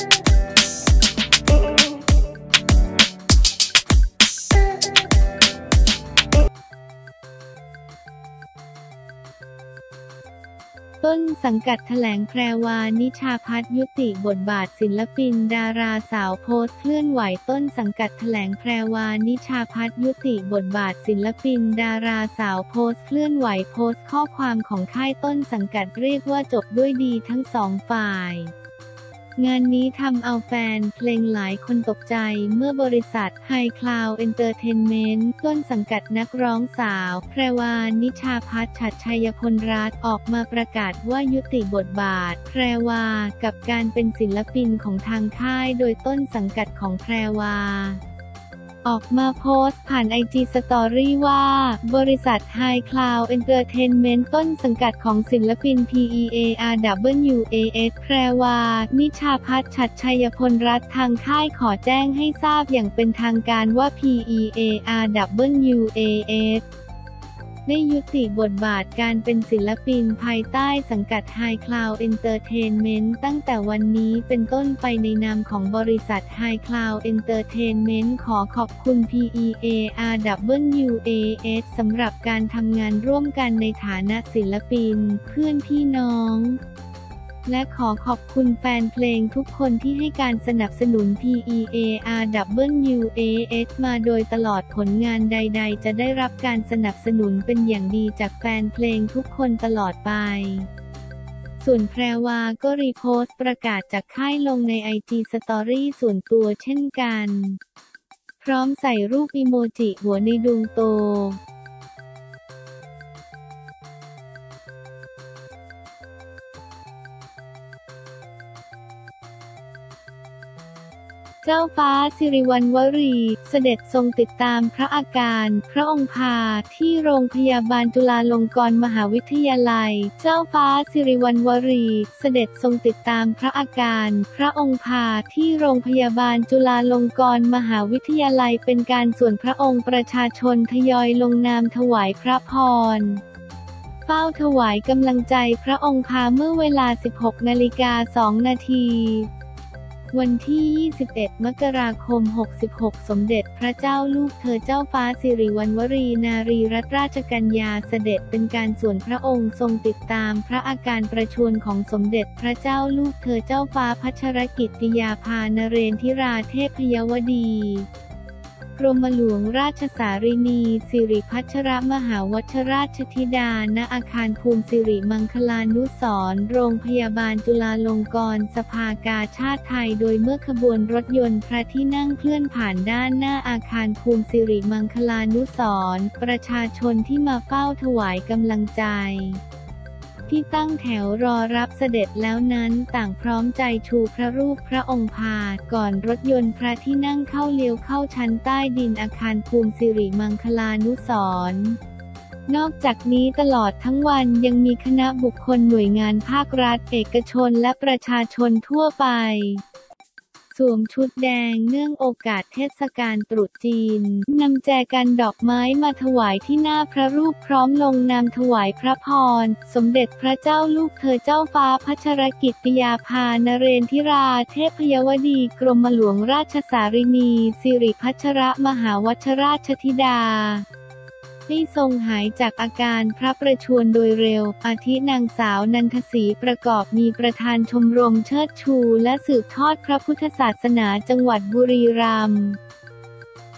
ต้นสังกัดแถลงPEARWAHนิชาภัทรยุติบทบาทศิลปินดาราสาวโพสต์เคลื่อนไหวต้นสังกัดแถลงPEARWAHนิชาภัทรยุติบทบาทศิลปินดาราสาวโพสต์เคลื่อนไหวโพสต์ข้อความของค่ายต้นสังกัดเรียกว่าจบด้วยดีทั้งสองฝ่ายงานนี้ทำเอาแฟนเพลงหลายคนตกใจเมื่อบริษัท High Cloud Entertainment ต้นสังกัดนักร้องสาวPEARWAHนิชาภัทร ฉัตรชัยพลรัตน์ออกมาประกาศว่ายุติบทบาทPEARWAHกับการเป็นศิลปินของทางค่ายโดยต้นสังกัดของPEARWAHออกมาโพสต์ผ่าน IG Story ว่าบริษัท High Cloud Entertainment ต้นสังกัดของศิลปิน PEARWAH PEARWAHนิชาภัทร ฉัตรชัยพลรัตน์ทางค่ายขอแจ้งให้ทราบอย่างเป็นทางการว่า PEARWAHได้ยุติบทบาทการเป็นศิลปินภายใต้สังกัด High Cloud Entertainment ตั้งแต่วันนี้เป็นต้นไปในนามของบริษัท High Cloud Entertainment ขอขอบคุณ PEARWAH สำหรับการทำงานร่วมกันในฐานะศิลปินเพื่อนพี่น้องและขอขอบคุณแฟนเพลงทุกคนที่ให้การสนับสนุน PEARWAH มาโดยตลอดผลงานใดๆจะได้รับการสนับสนุนเป็นอย่างดีจากแฟนเพลงทุกคนตลอดไปส่วนPEARWAHก็รีโพสต์ประกาศจากค่ายลงใน IG Story ส่วนตัวเช่นกันพร้อมใส่รูปอีโมจิหัวในดวงโตเจ้าฟ้าสิริวัณวรีเสด็จทรงติดตามพระอาการพระองค์พาที่โรงพยาบาลจุฬาลงกรณ์มหาวิทยาลัยเจ้าฟ้าสิริวัณวรีเสด็จทรงติดตามพระอาการพระองค์พาที่โรงพยาบาลจุฬาลงกรณ์มหาวิทยาลัยเป็นการส่วนพระองค์ประชาชนทยอยลงนามถวายพระพรเฝ้าถวายกำลังใจพระองค์พาเมื่อเวลา 16:02 น.วันที่ 21 มกราคม 66 สมเด็จพระเจ้าลูกเธอเจ้าฟ้าสิริวัณวรีนารีรัตนราชกัญญาเสด็จเป็นการส่วนพระองค์ทรงติดตามพระอาการประชวรของสมเด็จพระเจ้าลูกเธอเจ้าฟ้าพัชรกิติยาภานเรนทิราเทพยวดีกรมหลวงราชสารินีสิริพัชรมหาวัชราชธิดาณอาคารภูมิสิริมังคลานุสรณ์โรงพยาบาลจุฬาลงกรณ์สภากาชาดไทยโดยเมื่อขบวนรถยนต์พระที่นั่งเคลื่อนผ่านด้านหน้าอาคารภูมิสิริมังคลานุสรณ์ประชาชนที่มาเฝ้าถวายกำลังใจที่ตั้งแถวรอรับเสด็จแล้วนั้นต่างพร้อมใจชูพระรูปพระองค์พาก่อนรถยนต์พระที่นั่งเข้าเลี้ยวเข้าชั้นใต้ดินอาคารภูมิสิริมังคลานุสรณ์นอกจากนี้ตลอดทั้งวันยังมีคณะบุคคลหน่วยงานภาครัฐเอกชนและประชาชนทั่วไปสวมชุดแดงเนื่องโอกาสเทศกาลตรุษจีนนำแจกันดอกไม้มาถวายที่หน้าพระรูปพร้อมลงนามถวายพระพรสมเด็จพระเจ้าลูกเธอเจ้าฟ้าพัชรกิติยาภานเรนทิราเทพยวดีกรมหลวงราชสารินีสิริพัชรมหาวัชราชธิดาให้ทรงหายจากอาการพระประชวรโดยเร็วอาทินางสาวนันทศรีประกอบมีประธานชมรมเชิดชูและสืบทอดพระพุทธศาสนาจังหวัดบุรีรัมย์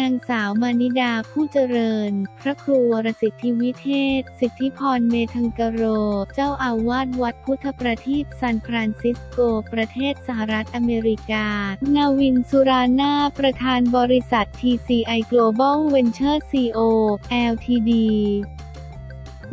นางสาวมานิดาผู้เจริญพระครูวรสิทธิวิเทศสิทธิพรเมธังกโรเจ้าอาวาสวัดพุทธประทีปซานฟรานซิสโกประเทศสหรัฐอเมริกานาวินสุรานาประธานบริษัท TCI Global Ventures CO LTD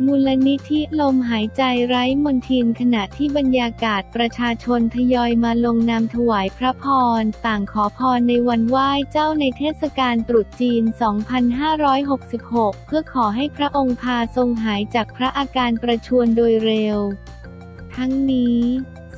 มูลนิธิลมหายใจไร้มลทินขณะที่บรรยากาศประชาชนทยอยมาลงนามถวายพระพรต่างขอพรในวันไหว้เจ้าในเทศกาลตรุษจีน 2566 เพื่อขอให้พระองค์พาทรงหายจากพระอาการประชวรโดยเร็วทั้งนี้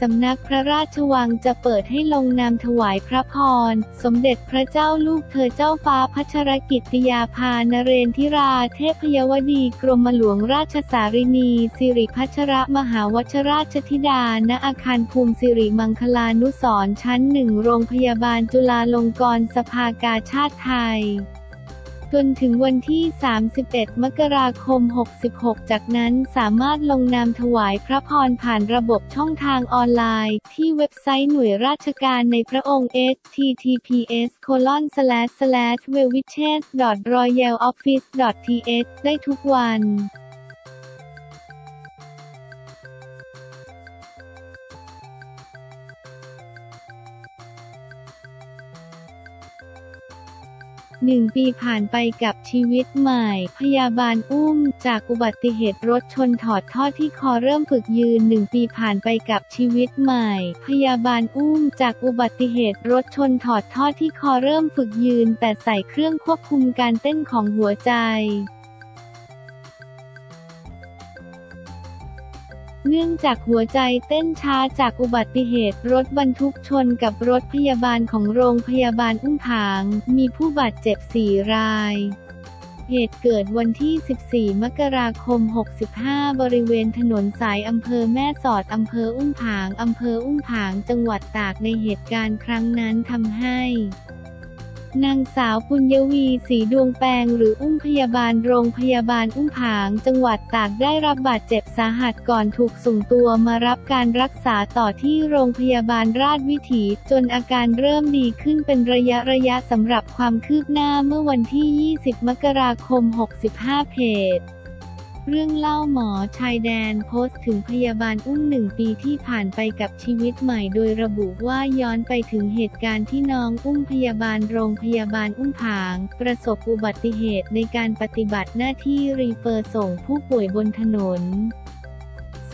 สำนักพระราชวังจะเปิดให้ลงนามถวายพระพรสมเด็จพระเจ้าลูกเธอเจ้าฟ้าพัชรกิติยาภานเรนทิราเทพยวดีกรมหลวงราชสารินีสิริพัชรมหาวชราชธิดาณอาคารภูมิสิริมังคลานุสรณ์ชั้น1โรงพยาบาลจุฬาลงกรณ์สภากาชาดไทยจนถึงวันที่ 31 มกราคม 66 จากนั้นสามารถลงนามถวายพระพรผ่านระบบช่องทางออนไลน์ที่เว็บไซต์หน่วยราชการในพระองค์ https://www.royaloffice.th ได้ทุกวัน1 ปีผ่านไปกับชีวิตใหม่พยาบาลอุ้มจากอุบัติเหตุรถชนถอดท่อที่คอเริ่มฝึกยืน1 ปีผ่านไปกับชีวิตใหม่พยาบาลอุ้มจากอุบัติเหตุรถชนถอดท่อที่คอเริ่มฝึกยืนแต่ใส่เครื่องควบคุมการเต้นของหัวใจเนื่องจากหัวใจเต้นช้าจากอุบัติเหตุรถบรรทุกชนกับรถพยาบาลของโรงพยาบาลอุ้มผางมีผู้บาดเจ็บ4 รายเหตุเกิดวันที่ 14 มกราคม 65 บริเวณถนนสายอำเภอแม่สอดอำเภออุ้มผางอำเภออุ้มผางจังหวัดตากในเหตุการณ์ครั้งนั้นทำให้นางสาวปุญญวีศรีดวงแปลงหรืออุ้มพยาบาลโรงพยาบาลอุ้มผางจังหวัดตากได้รับบาดเจ็บสาหัสก่อนถูกส่งตัวมารับการรักษาต่อที่โรงพยาบาลราชวิถีจนอาการเริ่มดีขึ้นเป็นระยะสำหรับความคืบหน้าเมื่อวันที่ 20 มกราคม 65 เพจเรื่องเล่าหมอชายแดนโพสต์ถึงพยาบาลอุ้ม1 ปีที่ผ่านไปกับชีวิตใหม่โดยระบุว่าย้อนไปถึงเหตุการณ์ที่น้องอุ้มพยาบาลโรงพยาบาลอุ้มผางประสบอุบัติเหตุในการปฏิบัติหน้าที่รีเฟอร์ส่งผู้ป่วยบนถนน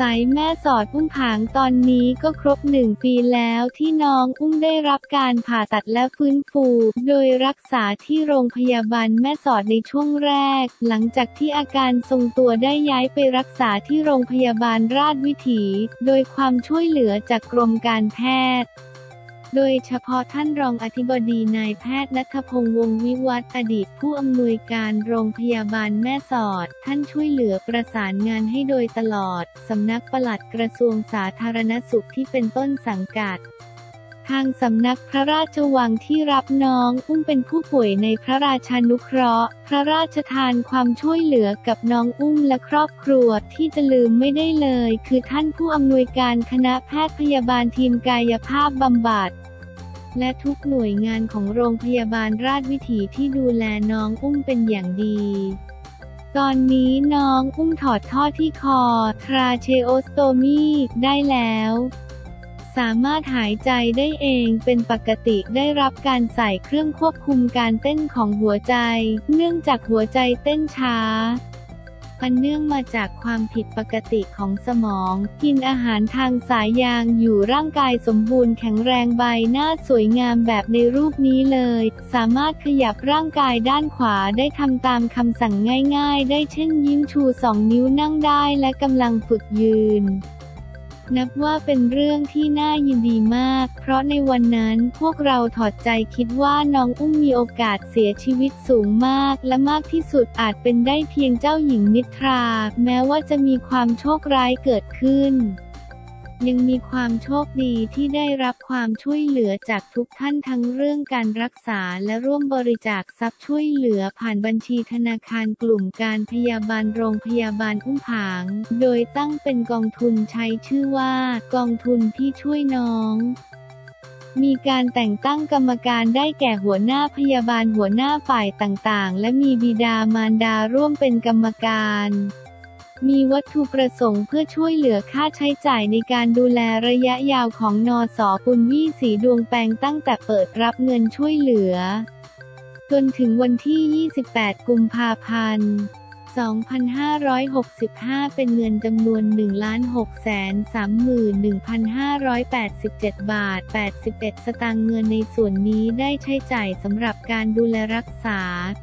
สายแม่สอดอุ้มผางตอนนี้ก็ครบ1 ปีแล้วที่น้องอุ้มได้รับการผ่าตัดและฟื้นฟูโดยรักษาที่โรงพยาบาลแม่สอดในช่วงแรกหลังจากที่อาการทรงตัวได้ย้ายไปรักษาที่โรงพยาบาลราชวิถีโดยความช่วยเหลือจากกรมการแพทย์โดยเฉพาะท่านรองอธิบดีนายแพทย์ณัฐพงษ์วงศ์วิวัฒน์อดีตผู้อำนวยการโรงพยาบาลแม่สอดท่านช่วยเหลือประสานงานให้โดยตลอดสำนักปลัดกระทรวงสาธารณสุขที่เป็นต้นสังกัดทางสำนักพระราชวังที่รับน้องอุ้มเป็นผู้ป่วยในพระราชานุเคราะห์พระราชทานความช่วยเหลือกับน้องอุ้มและครอบครัวที่จะลืมไม่ได้เลยคือท่านผู้อำนวยการคณะแพทย์พยาบาลทีมกายภาพบำบัดและทุกหน่วยงานของโรงพยาบาลราชวิถีที่ดูแลน้องอุ้มเป็นอย่างดีตอนนี้น้องอุ้มถอดท่อที่คอทราเชโอสโตมีได้แล้วสามารถหายใจได้เองเป็นปกติได้รับการใส่เครื่องควบคุมการเต้นของหัวใจเนื่องจากหัวใจเต้นช้าอันเนื่องมาจากความผิดปกติของสมองกินอาหารทางสายยางอยู่ร่างกายสมบูรณ์แข็งแรงใบหน้าสวยงามแบบในรูปนี้เลยสามารถขยับร่างกายด้านขวาได้ทำตามคำสั่งง่ายๆได้เช่นยิ้มชู2 นิ้วนั่งได้และกำลังฝึกยืนนับว่าเป็นเรื่องที่น่ายินดีมากเพราะในวันนั้นพวกเราถอดใจคิดว่าน้องอุ้มมีโอกาสเสียชีวิตสูงมากและมากที่สุดอาจเป็นได้เพียงเจ้าหญิงนิทราแม้ว่าจะมีความโชคร้ายเกิดขึ้นยังมีความโชคดีที่ได้รับความช่วยเหลือจากทุกท่านทั้งเรื่องการรักษาและร่วมบริจาคทรัพย์ช่วยเหลือผ่านบัญชีธนาคารกลุ่มการพยาบาลโรงพยาบาลอุ้มผางโดยตั้งเป็นกองทุนใช้ชื่อว่ากองทุนพี่ช่วยน้องมีการแต่งตั้งกรรมการได้แก่หัวหน้าพยาบาลหัวหน้าฝ่ายต่างๆและมีบิดามารดาร่วมเป็นกรรมการมีวัตถุประสงค์เพื่อช่วยเหลือค่าใช้จ่ายในการดูแลระยะยาวของนส.ปุญญวีศรีดวงแปลงตั้งแต่เปิดรับเงินช่วยเหลือจนถึงวันที่ 28 กุมภาพันธ์ 2565 เป็นเงินจำนวน 1,631,587 บาท 81 สตางค์เงินในส่วนนี้ได้ใช้จ่ายสำหรับการดูแลรักษา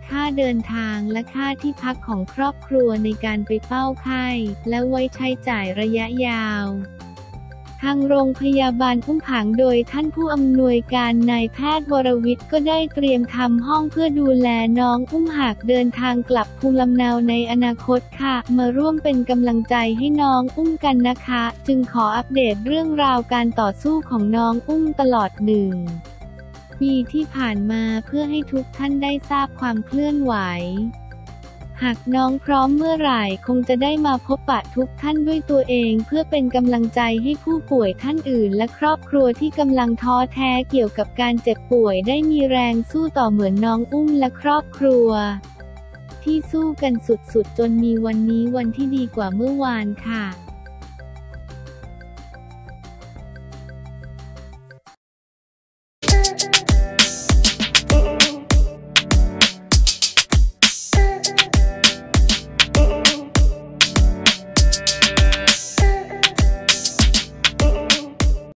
ค่าเดินทางและค่าที่พักของครอบครัวในการไปเฝ้าไข้และไว้ใช้จ่ายระยะยาว ทางโรงพยาบาลอุ้มผางโดยท่านผู้อำนวยการนายแพทย์วรวิทย์ก็ได้เตรียมทำห้องเพื่อดูแลน้องอุ้มหากเดินทางกลับภูมิลำเนาในอนาคตค่ะมาร่วมเป็นกำลังใจให้น้องอุ้มกันนะคะจึงขออัปเดตเรื่องราวการต่อสู้ของน้องอุ้มตลอด1 ปีที่ผ่านมาเพื่อให้ทุกท่านได้ทราบความเคลื่อนไหวหากน้องพร้อมเมื่อไหร่คงจะได้มาพบปะทุกท่านด้วยตัวเองเพื่อเป็นกำลังใจให้ผู้ป่วยท่านอื่นและครอบครัวที่กำลังท้อแท้เกี่ยวกับการเจ็บป่วยได้มีแรงสู้ต่อเหมือนน้องอุ้มและครอบครัวที่สู้กันสุดๆจนมีวันนี้วันที่ดีกว่าเมื่อวานค่ะ